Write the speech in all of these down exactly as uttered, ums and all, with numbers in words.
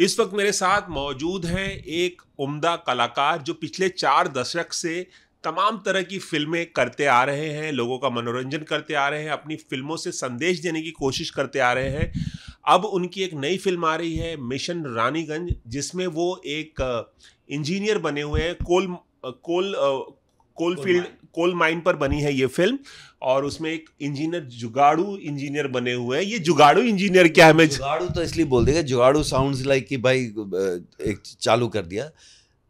इस वक्त मेरे साथ मौजूद हैं एक उम्दा कलाकार जो पिछले चार दशक से तमाम तरह की फिल्में करते आ रहे हैं, लोगों का मनोरंजन करते आ रहे हैं, अपनी फिल्मों से संदेश देने की कोशिश करते आ रहे हैं। अब उनकी एक नई फिल्म आ रही है मिशन रानीगंज, जिसमें वो एक इंजीनियर बने हुए हैं। कोल कोल कोल फील्ड कोल माइन पर बनी है ये फिल्म, और उसमें एक इंजीनियर जुगाड़ू इंजीनियर बने हुए हैं। ये जुगाड़ू इंजीनियर क्या है? मैं जुगाड़ू तो इसलिए बोल देगा, जुगाड़ू साउंड्स लाइक कि भाई एक चालू कर दिया।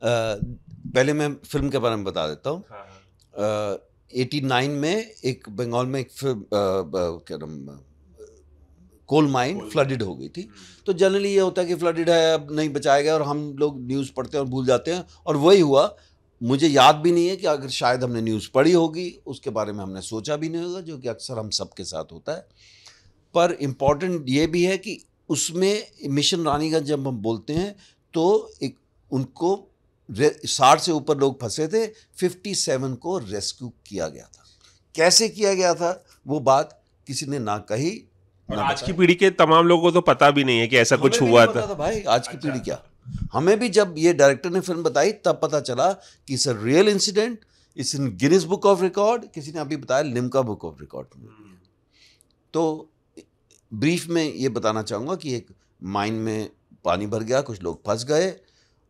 पहले मैं फिल्म के बारे में बता देता हूँ। एटी नाइन में एक बंगाल में एक फिल्म कोल माइन फ्लडेड हो गई थी। तो जनरली ये होता है कि फ्लडेड है, अब नहीं बचाया गया, और हम लोग न्यूज़ पढ़ते हैं और भूल जाते हैं, और वही हुआ। मुझे याद भी नहीं है कि अगर शायद हमने न्यूज़ पढ़ी होगी, उसके बारे में हमने सोचा भी नहीं होगा, जो कि अक्सर हम सब के साथ होता है। पर इम्पॉर्टेंट ये भी है कि उसमें मिशन रानीगंज जब हम बोलते हैं तो एक उनको साठ से ऊपर लोग फंसे थे, सत्तावन को रेस्क्यू किया गया था। कैसे किया गया था वो बात किसी ने ना कही, और ना आज की पीढ़ी के तमाम लोगों को तो पता भी नहीं है कि ऐसा कुछ हुआ था।, था भाई आज की पीढ़ी क्या। हमें भी जब ये डायरेक्टर ने फिल्म बताई तब पता चला कि it's a real incident, it's in Guinness book of record. किसी ने अभी बताया लिम्का बुक ऑफ रिकॉर्ड में। तो ब्रीफ में ये बताना चाहूँगा कि एक माइन में पानी भर गया, कुछ लोग फंस गए,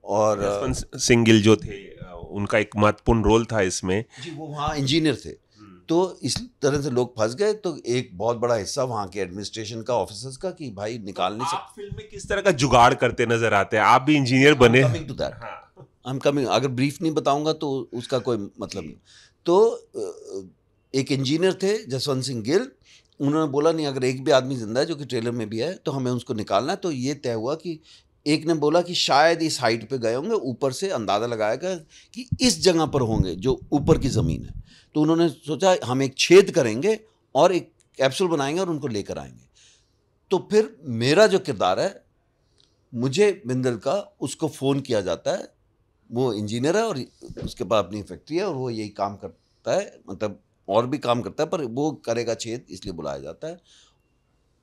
और जसवंत सिंह गिल जो थे उनका एक महत्वपूर्ण रोल था इसमें। जी, वो वहाँ इंजीनियर थे। तो इस तरह से लोग फंस गए, तो एक बहुत बड़ा हिस्सा वहाँ के एडमिनिस्ट्रेशन का, ऑफिसर्स का, कि भाई निकालने से। आप फिल्म में किस तरह का जुगाड़ करते नजर आते हैं? आप भी इंजीनियर बने। Coming to that, I am coming. अगर ब्रीफ नहीं बताऊंगा तो उसका कोई मतलब नहीं। तो एक इंजीनियर थे जसवंत सिंह गिल, उन्होंने बोला नहीं अगर एक भी आदमी जिंदा है, जो कि ट्रेलर में भी है, तो हमें उसको निकालना है। तो ये तय हुआ कि एक ने बोला कि शायद इस हाइट पे गए होंगे, ऊपर से अंदाज़ा लगाया गया कि इस जगह पर होंगे जो ऊपर की ज़मीन है। तो उन्होंने सोचा हम एक छेद करेंगे और एक कैप्सूल बनाएंगे और उनको लेकर आएंगे। तो फिर मेरा जो किरदार है, मुझे बिंदल का, उसको फ़ोन किया जाता है। वो इंजीनियर है और उसके पास अपनी फैक्ट्री है, और वो यही काम करता है, मतलब और भी काम करता है, पर वो करेगा छेद, इसलिए बुलाया जाता है।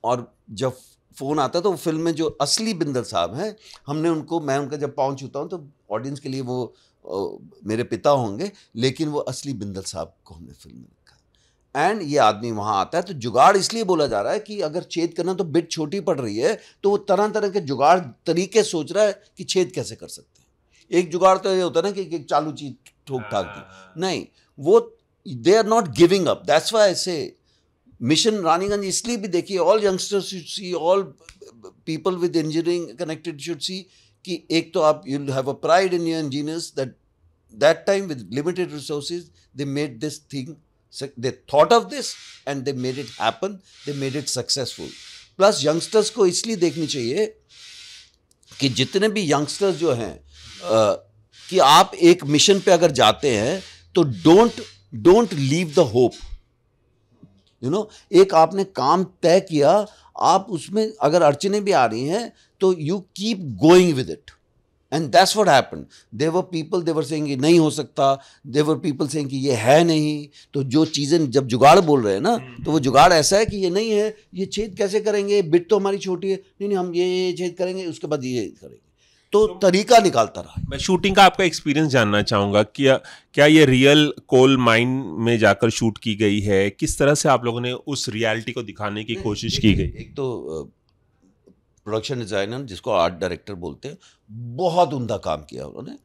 और जब फ़ोन आता है तो फिल्म में जो असली बिंदल साहब हैं, हमने उनको, मैं उनका जब पाँव छूता हूँ तो ऑडियंस के लिए वो ओ, मेरे पिता होंगे, लेकिन वो असली बिंदल साहब को हमने फिल्म में रखा। एंड ये आदमी वहाँ आता है, तो जुगाड़ इसलिए बोला जा रहा है कि अगर छेद करना तो बिट छोटी पड़ रही है, तो वो तरह तरह के जुगाड़ तरीके सोच रहा है कि छेद कैसे कर सकते हैं। एक जुगाड़ तो ये होता है ना कि एक चालू चीज ठोक ठाक दी, नहीं, वो they are not giving up. That's why I say mission Raniganj इसलिए भी देखिए, all youngsters should see, all people with engineering connected should see, कि एक तो आप, you have a pride in your engineers that that time with limited resources they made this thing, they thought of this and they made it happen, they made it successful. Plus youngsters को इसलिए देखनी चाहिए कि जितने भी youngsters जो हैं, uh, कि आप एक मिशन पे अगर जाते हैं तो don't don't leave the hope. You know, एक आपने काम तय किया, आप उसमें अगर अड़चने भी आ रही हैं तो you keep going with it, and that's what happened. They were people they were saying कि नहीं हो सकता, देवर पीपल सेइंग कि ये है नहीं। तो जो चीज़ें जब जुगाड़ बोल रहे हैं ना, तो वो जुगाड़ ऐसा है कि ये नहीं है, ये छेद कैसे करेंगे, बिट तो हमारी छोटी है, नहीं नहीं हम ये छेद करेंगे, उसके बाद ये करेंगे, तो तरीका निकालता रहा। मैं शूटिंग का आपका एक्सपीरियंस जानना चाहूँगा, क्या क्या ये रियल कोल माइन में जाकर शूट की गई है? किस तरह से आप लोगों ने उस रियलिटी को दिखाने की कोशिश की गई? एक तो प्रोडक्शन डिज़ाइनर, जिसको आर्ट डायरेक्टर बोलते हैं, बहुत उम्दा काम किया उन्होंने।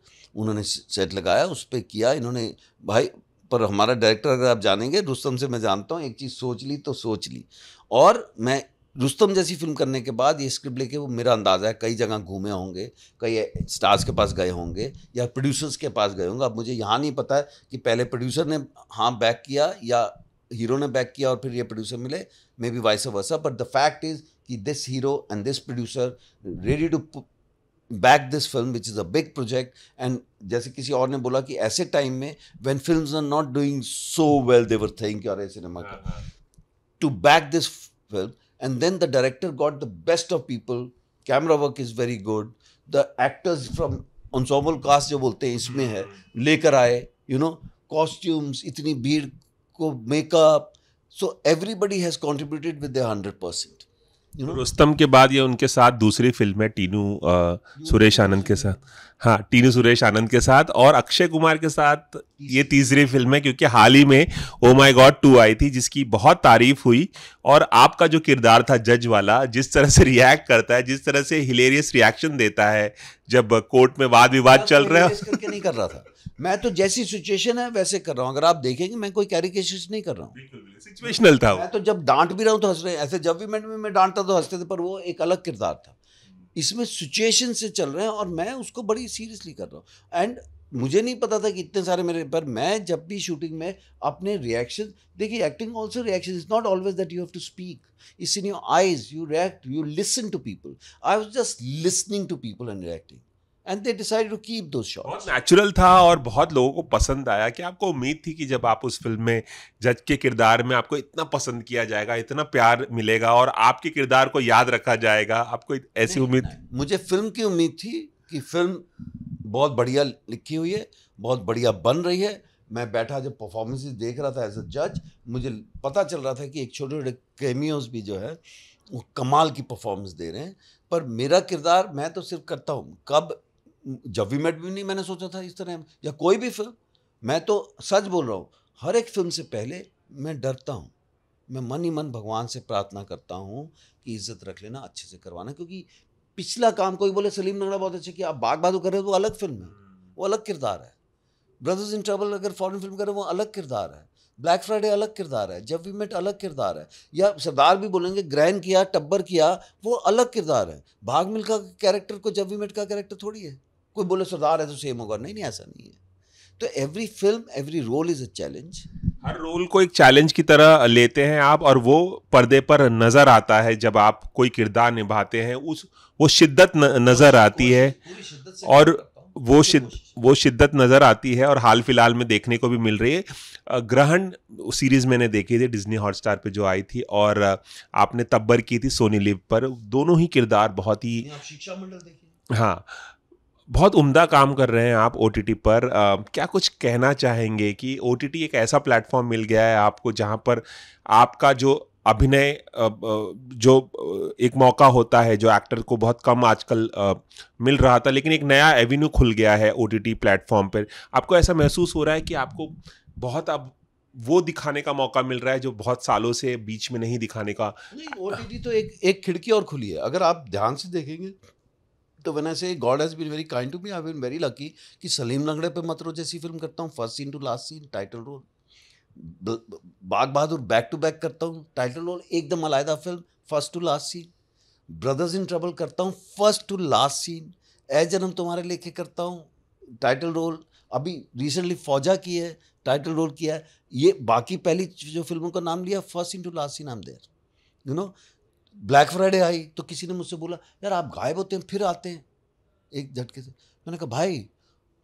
उन्होंने सेट लगाया, उस पर किया इन्होंने भाई। पर हमारा डायरेक्टर, अगर आप जानेंगे, रुस्तम से मैं जानता हूँ, एक चीज़ सोच ली तो सोच ली। और मैं रुस्तम जैसी फिल्म करने के बाद ये स्क्रिप्ट लेके, वो मेरा अंदाज़ा है, कई जगह घूमे होंगे, कई स्टार्स के पास गए होंगे या प्रोड्यूसर्स के पास गए होंगे। अब मुझे यहाँ नहीं पता है कि पहले प्रोड्यूसर ने हाँ बैक किया या हीरो ने बैक किया और फिर ये प्रोड्यूसर मिले, maybe vice versa. But the fact is कि this hero and this producer ready to back this film which is a big project. And जैसे किसी और ने बोला कि ऐसे टाइम में when films are not doing so well they're thinking और सिनेमा का to back this film. And then the director got the best of people. Camera work is very good. The actors from ensemble cast जो बोलते हैं इसमें है, लेकर आए, you know, costumes, इतनी भीड़ को makeup. So everybody has contributed with their hundred percent. you know? Rustam के बाद ये उनके साथ दूसरी फिल्म है टीनू आ, सुरेश आनंद के साथ, हाँ टीनू सुरेश आनंद के साथ और अक्षय कुमार के साथ ये तीसरी फिल्म है, क्योंकि हाल ही में ओ माय गॉड टू आई थी जिसकी बहुत तारीफ हुई और आपका जो किरदार था जज वाला, जिस तरह से रिएक्ट करता है, जिस तरह से हिलेरियस रिएक्शन देता है जब कोर्ट में वाद विवाद चल रहा है, नहीं कर रहा था मैं तो, जैसी सिचुएशन है वैसे कर रहा हूँ। अगर आप देखेंगे मैं कोई कैरिकेचर नहीं कर रहा हूँ, सिचुएशनल था। मैं तो जब डांट भी रहा हूँ तो हंस रहे हैं, ऐसे जब भी मैं मैं डांटता तो हंसते थे, पर वो एक अलग किरदार था, इसमें सिचुएशन से चल रहे हैं और मैं उसको बड़ी सीरियसली कर रहा हूँ। एंड मुझे नहीं पता था कि इतने सारे मेरे पर, मैं जब भी शूटिंग में अपने रिएक्शन, देखिए acting also reaction, is not always that you have to speak, it's in your eyes, you react, you listen to people. I was just listening to people and reacting and they decided to keep those shots. बहुत natural था और बहुत लोगों को पसंद आया। कि आपको उम्मीद थी कि जब आप उस फिल्म में जज के किरदार में आपको इतना पसंद किया जाएगा, इतना प्यार मिलेगा और आपके किरदार को याद रखा जाएगा, आपको ऐसी उम्मीद? मुझे फिल्म की उम्मीद थी कि फिल्म बहुत बढ़िया लिखी हुई है, बहुत बढ़िया बन रही है। मैं बैठा जब परफॉर्मेंसेस देख रहा था एज अ जज, मुझे पता चल रहा था कि एक छोटे छोटे कैमियोज भी जो है वो कमाल की परफॉर्मेंस दे रहे हैं। पर मेरा किरदार, मैं तो सिर्फ करता हूँ, कब जब भी मैट भी नहीं मैंने सोचा था इस तरह, या कोई भी फिल्म। मैं तो सच बोल रहा हूँ, हर एक फिल्म से पहले मैं डरता हूँ, मैं मन ही मन भगवान से प्रार्थना करता हूँ कि इज्जत रख लेना, अच्छे से करवाना। क्योंकि पिछला काम, कोई बोले सलीम लंगड़ा बहुत अच्छे कि आप बाग बहादुर कर रहे हो, वो अलग फिल्म है, वो अलग किरदार है। ब्रदर्स इन ट्रबल अगर फॉरेन फिल्म कर रहे हो, वो अलग किरदार है। ब्लैक फ्राइडे अलग किरदार है, जब वी मेट अलग किरदार है, या सरदार भी बोलेंगे, ग्रहण किया, टब्बर किया, वो अलग किरदार है। भाग मिल्खा का कैरेक्टर को जब वी मेट का कैरेक्टर थोड़ी है। कोई बोले सरदार है तो सेम होगा, नहीं नहीं ऐसा नहीं है। तो every film, every role is a challenge. हर रोल को एक चैलेंज की तरह लेते हैं आप और वो पर्दे पर नज़र आता है। जब आप कोई किरदार निभाते हैं उस वो शिद्दत नज़र आती है और वो शिद वो शिद्दत नज़र आती है और हाल फिलहाल में देखने को भी मिल रही है। ग्रहण सीरीज़ मैंने देखी थी डिज्नी हॉटस्टार पे जो आई थी, और आपने तब्बर की थी सोनी लिव पर। दोनों ही किरदार बहुत ही, शिक्षा मंडल देखिए, हाँ बहुत उम्दा काम कर रहे हैं आप ओटीटी पर। आ, क्या कुछ कहना चाहेंगे कि ओटीटी एक ऐसा प्लेटफॉर्म मिल गया है आपको जहाँ पर आपका जो अभिनय, जो एक मौका होता है जो एक्टर को बहुत कम आजकल मिल रहा था, लेकिन एक नया एवेन्यू खुल गया है ओटीटी प्लेटफॉर्म पर। आपको ऐसा महसूस हो रहा है कि आपको बहुत अब वो दिखाने का मौका मिल रहा है जो बहुत सालों से बीच में नहीं दिखाने का? नहीं, ओटीटी तो एक एक खिड़की और खुली है। अगर आप ध्यान से देखेंगे तो when I say God has been very kind to me, I have been very lucky कि सलीम लंगड़े पे मत रो जैसी फिल्म करता हूँ, first scene to last scene title role. Bagh Bahadur back to back करता हूँ, टाइटल रोल एकदम अलग film, first to last scene. Brothers in Trouble करता हूँ, फर्स्ट टू लास्ट सीन। ऐ जन्म तुम्हारे लेके करता हूँ, टाइटल रोल। अभी रिसेंटली फौजा की है, टाइटल रोल किया है। ये बाकी पहली जो फिल्मों का नाम लिया, first scene to last scene I am there, you know. Black Friday आई तो किसी ने मुझसे बोला, यार आप गायब होते हैं फिर आते हैं एक झटके से। मैंने कहा भाई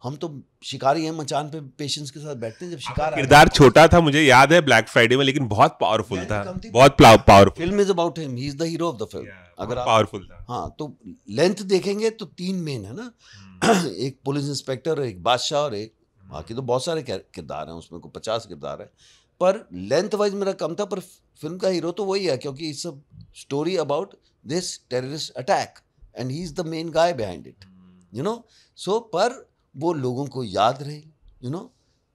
हम तो शिकारी हैं, मचान पे पेशेंस के साथ बैठते हैं। जब शिकार किरदार छोटा था, मुझे याद है ब्लैक फ्राइडे में, लेकिन बहुत पावरफुल था, बहुत powerful. Film is about him, he is the hero of the film. अगर पावरफुल था, हाँ तो लेंथ देखेंगे तो तीन मेन है ना, एक पुलिस इंस्पेक्टर, एक बादशाह और एक, बाकी तो बहुत सारे किरदार हैं उसमें, को पचास किरदार है। पर लेंथ वाइज मेरा कम था, पर फिल्म का हीरो तो वही है क्योंकि it's a story about this terrorist attack and he is the main guy behind it, you know. So पर वो लोगों को याद रही, यू नो,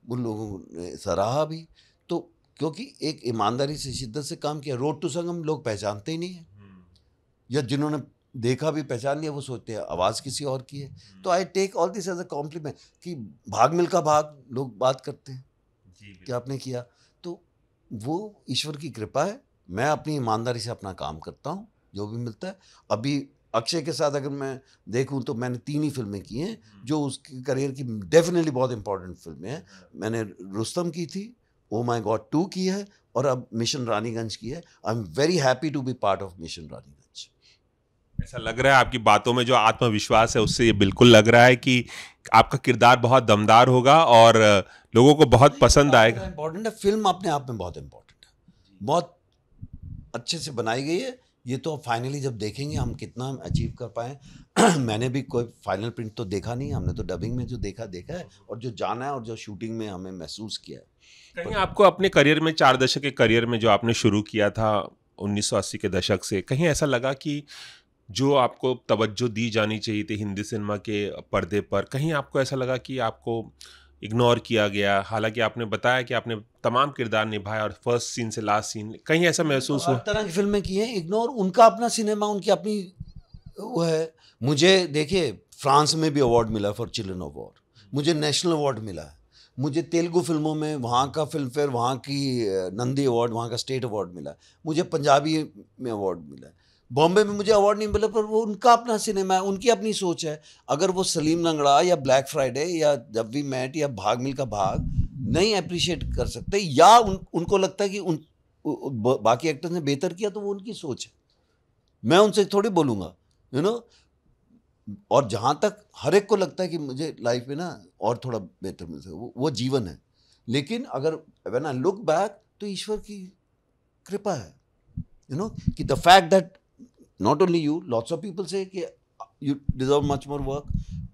वो लोगों ने सराहा भी, तो क्योंकि एक ईमानदारी से, शिद्दत से काम किया। रोड टू संगम लोग पहचानते ही नहीं है, या जिन्होंने देखा भी पहचान लिया वो सोचते हैं आवाज़ किसी और की है। तो I take all this as a compliment कि भाग मिल्खा भाग लोग बात करते हैं कि आपने किया, वो ईश्वर की कृपा है। मैं अपनी ईमानदारी से अपना काम करता हूँ, जो भी मिलता है। अभी अक्षय के साथ अगर मैं देखूँ तो मैंने तीन ही फिल्में की हैं जो उसके करियर की डेफिनेटली बहुत इंपॉर्टेंट फिल्में हैं। मैंने रुस्तम की थी, ओ माय गॉड टू की है और अब मिशन रानीगंज की है। I am very happy to be part of mission Raniganj. ऐसा लग रहा है आपकी बातों में जो आत्मविश्वास है उससे ये बिल्कुल लग रहा है कि आपका किरदार बहुत दमदार होगा और लोगों को बहुत पसंद आएगा। इम्पोर्टेंट है फिल्म, अपने आप में बहुत इम्पोर्टेंट है, बहुत अच्छे से बनाई गई है। ये तो फाइनली जब देखेंगे हम कितना अचीव कर पाए। मैंने भी कोई फाइनल प्रिंट तो देखा नहीं, हमने तो डबिंग में जो देखा देखा है और जो जाना है और जो शूटिंग में हमें महसूस किया है। कहीं आपको अपने करियर में, चार दशक के करियर में जो आपने शुरू किया था उन्नीस सौ अस्सी के दशक से कहीं ऐसा लगा कि जो आपको तवज्जो दी जानी चाहिए थी हिंदी सिनेमा के पर्दे पर, कहीं आपको ऐसा लगा कि आपको इग्नोर किया गया? हालांकि आपने बताया कि आपने तमाम किरदार निभाया और फर्स्ट सीन से लास्ट सीन, कहीं ऐसा महसूस हुआ? तरह की फिल्में की हैं इग्नोर, उनका अपना सिनेमा, उनकी अपनी वो है। मुझे देखिए फ्रांस में भी अवार्ड मिला फॉर चिल्ड्रन ऑफ वॉर, मुझे नेशनल अवार्ड मिला है, मुझे तेलुगु फिल्मों में वहाँ का फिल्म फेयर, वहाँ की नंदी अवार्ड, वहाँ का स्टेट अवार्ड मिला, मुझे पंजाबी में अवार्ड मिला है। बॉम्बे में मुझे अवार्ड नहीं मिला, पर वो उनका अपना सिनेमा है, उनकी अपनी सोच है। अगर वो सलीम लंगड़ा या ब्लैक फ्राइडे या जब वी मैट या भाग मिल्खा भाग नहीं अप्रिशिएट कर सकते, या उन, उनको लगता है कि उन बाकी एक्टर्स ने बेहतर किया, तो वो उनकी सोच है, मैं उनसे थोड़ी बोलूँगा, यू नो। और जहाँ तक हर एक को लगता है कि मुझे लाइफ में ना और थोड़ा बेहतर मिल सके, वो, वो जीवन है। लेकिन अगर व्हेन आई लुक बैक तो ईश्वर की कृपा है, यू नो, कि the fact that not only you, lots of people say कि you deserve much more work,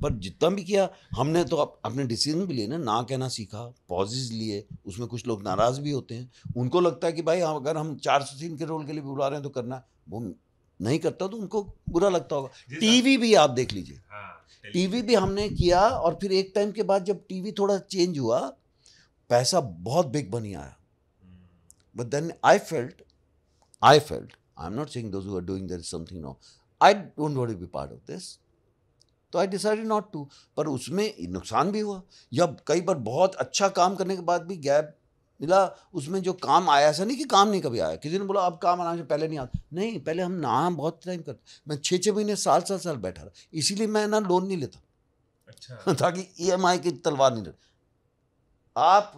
पर जितना भी किया हमने तो अपने डिसीजन भी लिए ना, ना कहना सीखा, पॉजेज लिए, उसमें कुछ लोग नाराज़ भी होते हैं, उनको लगता है कि भाई अगर हम चार सौ सीन के रोल के लिए बुला रहे हैं तो करना, वो नहीं करता तो उनको बुरा लगता होगा। टीवी भी आप देख लीजिए, हाँ, टीवी भी हमने किया और फिर एक टाइम के बाद जब टीवी थोड़ा चेंज हुआ, पैसा बहुत बिग बनी आया, but then I felt I felt I am not saying those who are doing there is something wrong, I don't want to be part of this, तो आई डिसाइडेड नॉट टू। पर उसमें नुकसान भी हुआ, या कई बार बहुत अच्छा काम करने के बाद भी गैप मिला, उसमें जो काम आया, ऐसा नहीं कि काम नहीं कभी आया, किसी ने बोला अब काम आराम से पहले नहीं आता, नहीं, पहले हम ना बहुत टाइम करते, मैं छः छः महीने साल साल साल बैठा रहा, इसीलिए मैं ना लोन नहीं लेता, अच्छा ताकि ईएमआई की तलवार नहीं लगे। आप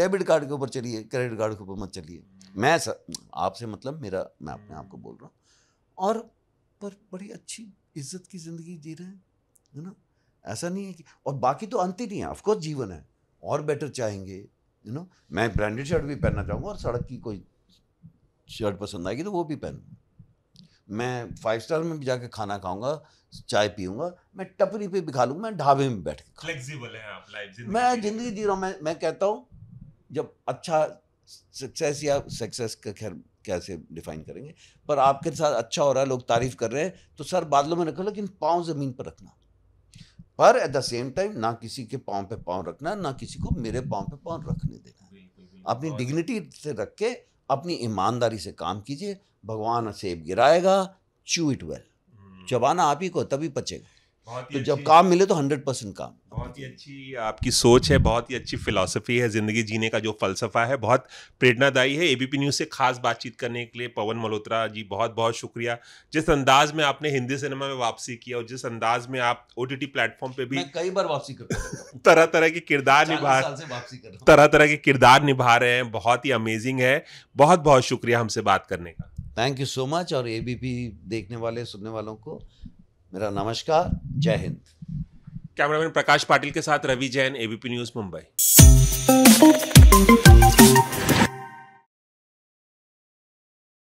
डेबिट कार्ड के ऊपर चलिए, क्रेडिट कार्ड के ऊपर मत चलिए, मैं आपसे मतलब मेरा, मैं अपने आप को बोल रहा हूँ। और पर बड़ी अच्छी इज्जत की ज़िंदगी जी रहे हैं, है ना, ऐसा नहीं है कि, और बाकी तो अंत ही नहीं है, ऑफकोर्स जीवन है, और बेटर चाहेंगे, यू नो, मैं ब्रांडेड शर्ट भी पहनना चाहूँगा, और सड़क की कोई शर्ट पसंद आएगी तो वो भी पहनूँगा, मैं फाइव स्टार में भी जाके खाना खाऊंगा, चाय पीऊँगा, मैं टपरी पे भी खा लूँगा, मैं ढाबे में बैठ के, फ्लेक्सिबल है आप लाइफ, मैं ज़िंदगी जी रहा हूँ। मैं मैं कहता हूँ जब अच्छा सक्सेस, या सक्सेस का खैर कैसे डिफाइन करेंगे, पर आपके साथ अच्छा हो रहा है, लोग तारीफ़ कर रहे हैं, तो सर बादलों में रखो लेकिन पाँव ज़मीन पर रखना, पर एट द सेम टाइम ना किसी के पाँव पे पाँव रखना, ना किसी को मेरे पाँव पे पाँव रखने देना, भी, भी, भी, अपनी डिग्निटी से रख के अपनी ईमानदारी से काम कीजिए, भगवान सेब गिराएगा, चू इट वेल, चबाना आप ही को तभी पचेगा, तो जब काम मिले तो हंड्रेड परसेंट काम। बहुत ही अच्छी आपकी सोच है, बहुत ही अच्छी फिलॉसफी है, ज़िंदगी जीने का जो फ़लसफ़ा है बहुत प्रेरणादायी है। एबीपी न्यूज़ से ख़ास बातचीत करने के लिए पवन मल्होत्रा जी बहुत बहुत शुक्रिया। जिस अंदाज़ में आपने हिंदी सिनेमा में वापसी की और जिस अंदाज़ में आप ओटीटी प्लेटफॉर्म पे भी, मैं कई बार वापसी करता हूं, तरह तरह के किरदार निभा तरह तरह के किरदार निभा रहे हैं, बहुत ही अमेजिंग है। बहुत बहुत शुक्रिया हमसे बात करने का, थैंक यू सो मच। और एबीपी देखने वाले सुनने वालों को मेरा नमस्कार, जय हिंद। कैमरामैन प्रकाश पाटिल के साथ रवि जैन, एबीपी न्यूज़ मुंबई।